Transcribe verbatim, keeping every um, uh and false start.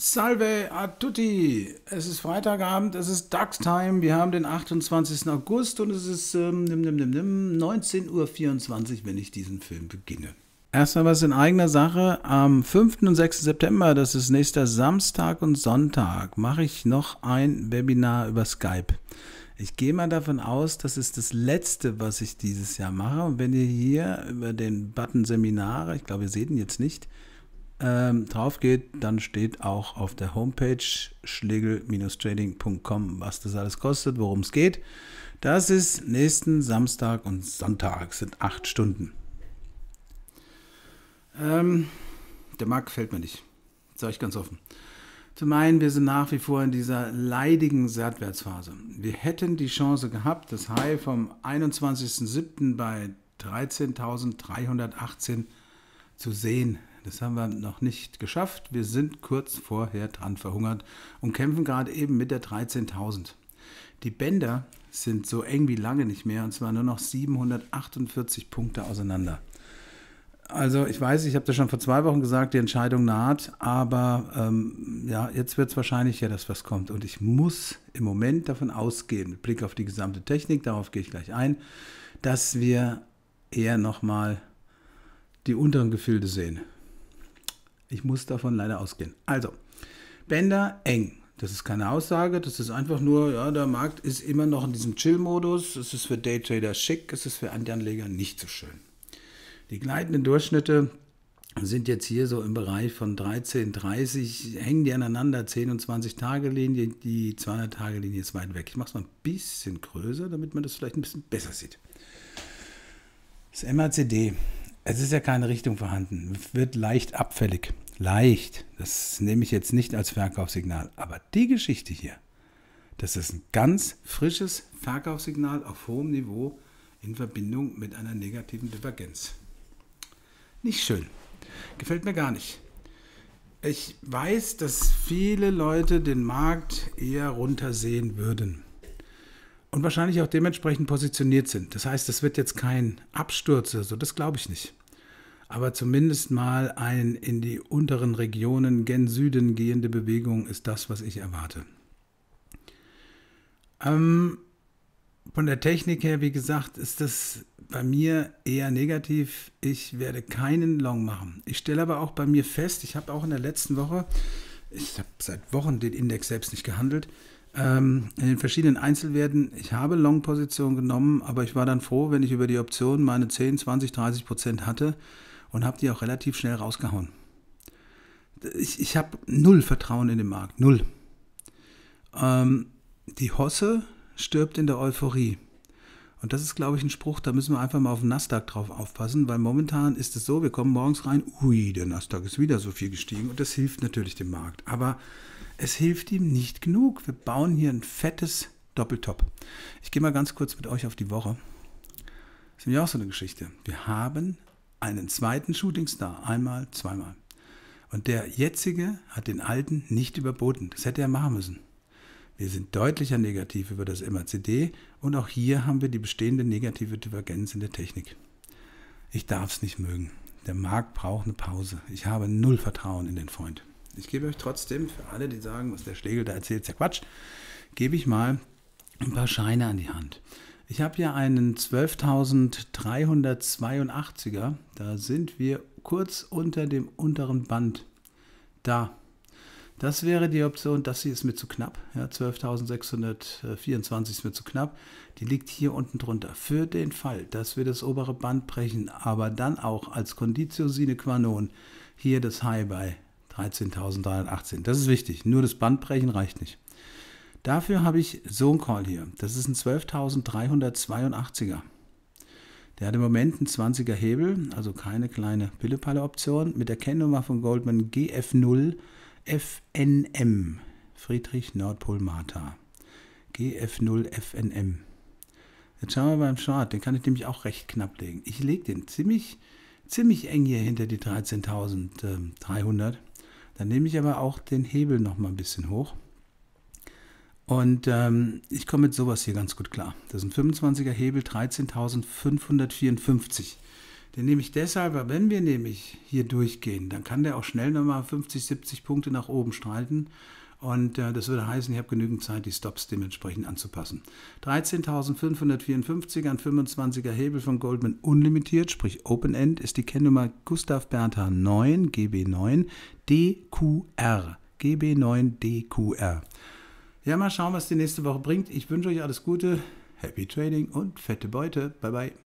Salve a tutti! Es ist Freitagabend, es ist Dax Time, wir haben den achtundzwanzigsten August und es ist ähm, neunzehn Uhr vierundzwanzig, wenn ich diesen Film beginne. Erstmal was in eigener Sache, am fünften und sechsten September, das ist nächster Samstag und Sonntag, mache ich noch ein Webinar über Skype. Ich gehe mal davon aus, das ist das letzte, was ich dieses Jahr mache. Und wenn ihr hier über den Button Seminare, ich glaube, ihr seht ihn jetzt nicht, drauf geht, dann steht auch auf der Homepage schlegel Bindestrich trading Punkt com, was das alles kostet, worum es geht. Das ist nächsten Samstag und Sonntag, sind acht Stunden. Ähm, der Markt gefällt mir nicht, sage ich ganz offen. Zum einen, wir sind nach wie vor in dieser leidigen Seitwärtsphase. Wir hätten die Chance gehabt, das High vom einundzwanzigsten siebten bei dreizehntausenddreihundertachtzehn zu sehen. Das haben wir noch nicht geschafft. Wir sind kurz vorher dran verhungert und kämpfen gerade eben mit der dreizehntausend. Die Bänder sind so eng wie lange nicht mehr, und zwar nur noch siebenhundertachtundvierzig Punkte auseinander. Also ich weiß, ich habe das schon vor zwei Wochen gesagt, die Entscheidung naht, aber ähm, ja, jetzt wird es wahrscheinlich ja, dass was kommt. Und ich muss im Moment davon ausgehen, mit Blick auf die gesamte Technik, darauf gehe ich gleich ein, dass wir eher nochmal die unteren Gefilde sehen. Ich muss davon leider ausgehen. Also, Bänder eng. Das ist keine Aussage, das ist einfach nur, ja, der Markt ist immer noch in diesem Chill-Modus. Es ist für Daytrader schick, es ist für Anleger nicht so schön. Die gleitenden Durchschnitte sind jetzt hier so im Bereich von dreizehn dreißig, hängen die aneinander, zehn- und zwanzig-Tage-Linie, die zweihundert-Tage-Linie ist weit weg. Ich mache es mal ein bisschen größer, damit man das vielleicht ein bisschen besser sieht. Das M A C D. Es ist ja keine Richtung vorhanden, wird leicht abfällig. Leicht, das nehme ich jetzt nicht als Verkaufssignal. Aber die Geschichte hier, das ist ein ganz frisches Verkaufssignal auf hohem Niveau in Verbindung mit einer negativen Divergenz. Nicht schön, gefällt mir gar nicht. Ich weiß, dass viele Leute den Markt eher runtersehen würden. Und wahrscheinlich auch dementsprechend positioniert sind. Das heißt, es wird jetzt kein Absturz oder so, das glaube ich nicht. Aber zumindest mal ein in die unteren Regionen gen Süden gehende Bewegung ist das, was ich erwarte. Ähm, von der Technik her, wie gesagt, ist das bei mir eher negativ. Ich werde keinen Long machen. Ich stelle aber auch bei mir fest, ich habe auch in der letzten Woche, ich habe seit Wochen den Index selbst nicht gehandelt, ähm, in den verschiedenen Einzelwerten, ich habe Long-Positionen genommen, aber ich war dann froh, wenn ich über die Option meine zehn, zwanzig, dreißig Prozent hatte. Und habe die auch relativ schnell rausgehauen. Ich, ich habe null Vertrauen in den Markt, null. Ähm, die Hosse stirbt in der Euphorie. Und das ist, glaube ich, ein Spruch, da müssen wir einfach mal auf den Nastag drauf aufpassen, weil momentan ist es so, wir kommen morgens rein, ui, der Nastag ist wieder so viel gestiegen. Und das hilft natürlich dem Markt. Aber es hilft ihm nicht genug. Wir bauen hier ein fettes Doppeltop. Ich gehe mal ganz kurz mit euch auf die Woche. Das ist nämlich auch so eine Geschichte. Wir haben einen zweiten Shootingstar, einmal, zweimal. Und der jetzige hat den alten nicht überboten. Das hätte er machen müssen. Wir sind deutlicher negativ über das M A C D und auch hier haben wir die bestehende negative Divergenz in der Technik. Ich darf es nicht mögen. Der Markt braucht eine Pause. Ich habe null Vertrauen in den Freund. Ich gebe euch trotzdem, für alle, die sagen, was der Schlegel da erzählt, ist ja Quatsch, gebe ich mal ein paar Scheine an die Hand. Ich habe hier einen zwölftausenddreihundertzweiundachtziger, da sind wir kurz unter dem unteren Band, da. Das wäre die Option, das hier ist mir zu knapp, ja, zwölftausendsechshundertvierundzwanzig ist mir zu knapp, die liegt hier unten drunter. Für den Fall, dass wir das obere Band brechen, aber dann auch als Conditio sine qua non hier das High bei dreizehntausenddreihundertachtzehn, das ist wichtig, nur das Band brechen reicht nicht. Dafür habe ich so einen Call hier. Das ist ein zwölftausenddreihundertzweiundachtziger. Der hat im Moment einen zwanziger Hebel, also keine kleine Pille-Palle-Option, mit der Kennnummer von Goldman G F null F N M. Friedrich Nordpol Martha. G F null F N M. Jetzt schauen wir beim Chart, den kann ich nämlich auch recht knapp legen. Ich lege den ziemlich, ziemlich eng hier hinter die dreizehntausenddreihundert. Dann nehme ich aber auch den Hebel noch mal ein bisschen hoch. Und ähm, ich komme mit sowas hier ganz gut klar. Das ist ein fünfundzwanziger Hebel, dreizehntausendfünfhundertvierundfünfzig. Den nehme ich deshalb, weil wenn wir nämlich hier durchgehen, dann kann der auch schnell nochmal fünfzig, siebzig Punkte nach oben streiten. Und äh, das würde heißen, ich habe genügend Zeit, die Stops dementsprechend anzupassen. dreizehntausendfünfhundertvierundfünfzig, ein fünfundzwanziger Hebel von Goldman unlimitiert, sprich Open End, ist die Kennnummer Gustav Bertha neun, G B neun D Q R. G B neun D Q R. Ja, mal schauen, was die nächste Woche bringt. Ich wünsche euch alles Gute, Happy Trading und fette Beute. Bye, bye.